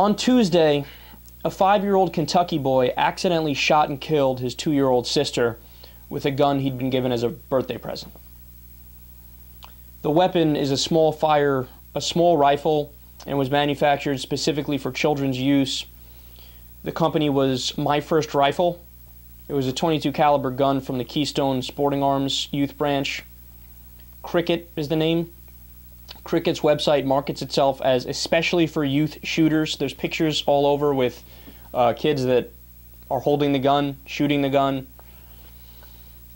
On Tuesday, a 5-year-old Kentucky boy accidentally shot and killed his 2-year-old sister with a gun he'd been given as a birthday present. The weapon is a small rifle, and was manufactured specifically for children's use. The company was My First Rifle. It was a .22 caliber gun from the Keystone Sporting Arms youth branch. Cricket is the name. Cricket's website markets itself as especially for youth shooters. There's pictures all over with kids that are holding the gun, shooting the gun.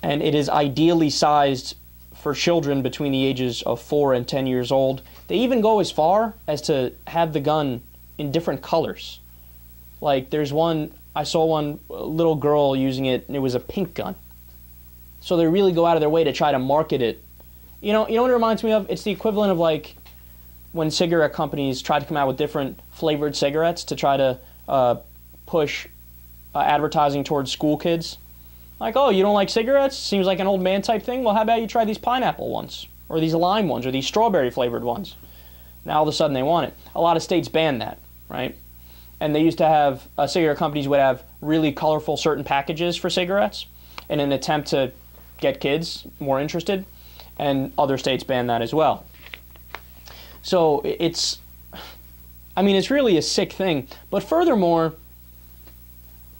And it is ideally sized for children between the ages of 4 and 10 years old. They even go as far as to have the gun in different colors. Like there's one, I saw one little girl using it, and it was a pink gun. So they really go out of their way to try to market it. You know what it reminds me of? It's the equivalent of like when cigarette companies tried to come out with different flavored cigarettes to try to push advertising towards school kids. Like, oh, you don't like cigarettes? Seems like an old man type thing. Well, how about you try these pineapple ones, or these lime ones, or these strawberry flavored ones? Now all of a sudden they want it. A lot of states ban that, right? And they used to have, cigarette companies would have really colorful certain packages for cigarettes in an attempt to get kids more interested, and other states ban that as well. So it's, I mean, it's really a sick thing. But furthermore,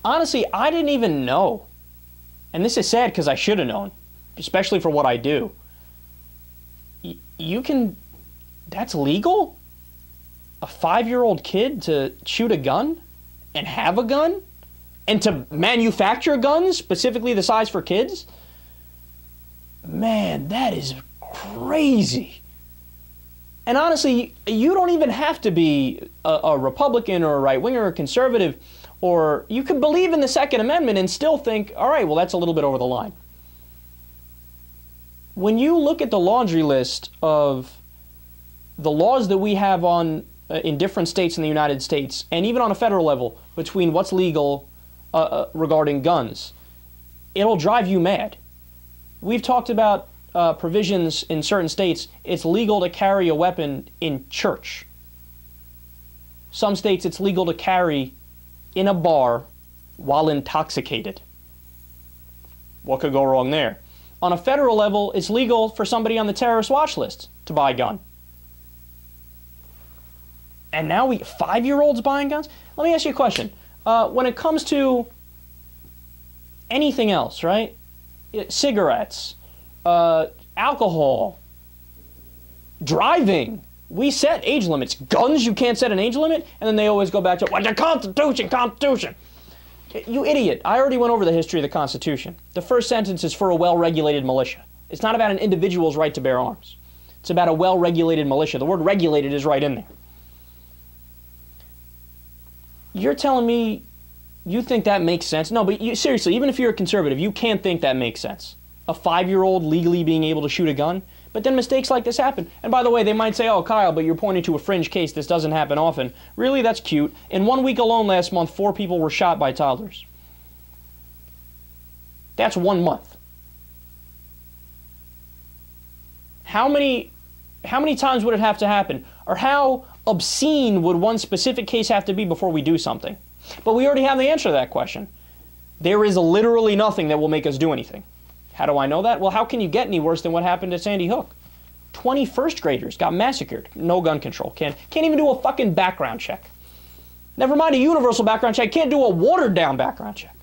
honestly, I didn't even know. And this is sad because I should have known, especially for what I do. You can, that's legal? A 5-year-old kid to shoot a gun and have a gun and to manufacture guns, specifically the size for kids? Man, that is crazy. And honestly, you don't even have to be a Republican or a right-winger or a conservative. Or you could believe in the Second Amendment and still think, all right, well, that's a little bit over the line. When you look at the laundry list of the laws that we have on in different states in the United States, and even on a federal level, between what's legal regarding guns, it'll drive you mad. We've talked about provisions in certain states. It's legal to carry a weapon in church. Some states it's legal to carry in a bar while intoxicated. What could go wrong there? On a federal level, it's legal for somebody on the terrorist watch list to buy a gun. And now we 5-year-olds buying guns? Let me ask you a question. When it comes to anything else, right? Cigarettes, alcohol, driving. We set age limits. Guns, you can't set an age limit, and then they always go back to, well, the Constitution, Constitution. You idiot. I already went over the history of the Constitution. The first sentence is for a well-regulated militia. It's not about an individual's right to bear arms. It's about a well-regulated militia. The word regulated is right in there. You're telling me you think that makes sense? No, but you, seriously, even if you're a conservative, you can't think that makes sense. A 5-year-old legally being able to shoot a gun? But then mistakes like this happen. And by the way, they might say, oh, Kyle, but you're pointing to a fringe case. This doesn't happen often. Really, that's cute. In 1 week alone last month, 4 people were shot by toddlers. That's 1 month. How many times would it have to happen? Or how obscene would one specific case have to be before we do something? But we already have the answer to that question. There is literally nothing that will make us do anything. How do I know that? Well, how can you get any worse than what happened at Sandy Hook? 21st graders got massacred. No gun control. Can't even do a fucking background check. Never mind a universal background check. Can't do a watered-down background check.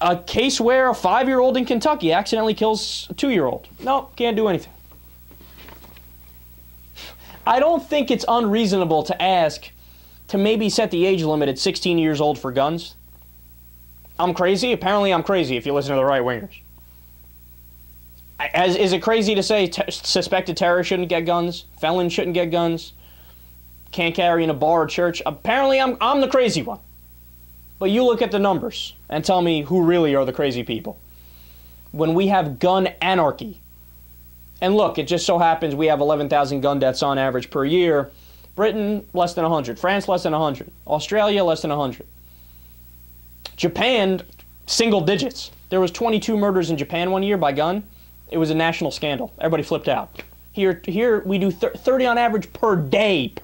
A case where a 5-year-old in Kentucky accidentally kills a 2-year-old. Nope, can't do anything. I don't think it's unreasonable to ask to maybe set the age limit at 16 years old for guns. I'm crazy? Apparently I'm crazy if you listen to the right-wingers. Is it crazy to say suspected terrorists shouldn't get guns? Felons shouldn't get guns? Can't carry in a bar or church? Apparently I'm the crazy one. But you look at the numbers and tell me who really are the crazy people. When we have gun anarchy, and look, it just so happens we have 11,000 gun deaths on average per year. Britain, less than 100. France, less than 100. Australia, less than 100. Japan, single digits. There was 22 murders in Japan one year by gun. It was a national scandal. Everybody flipped out. Here we do 30 on average per day.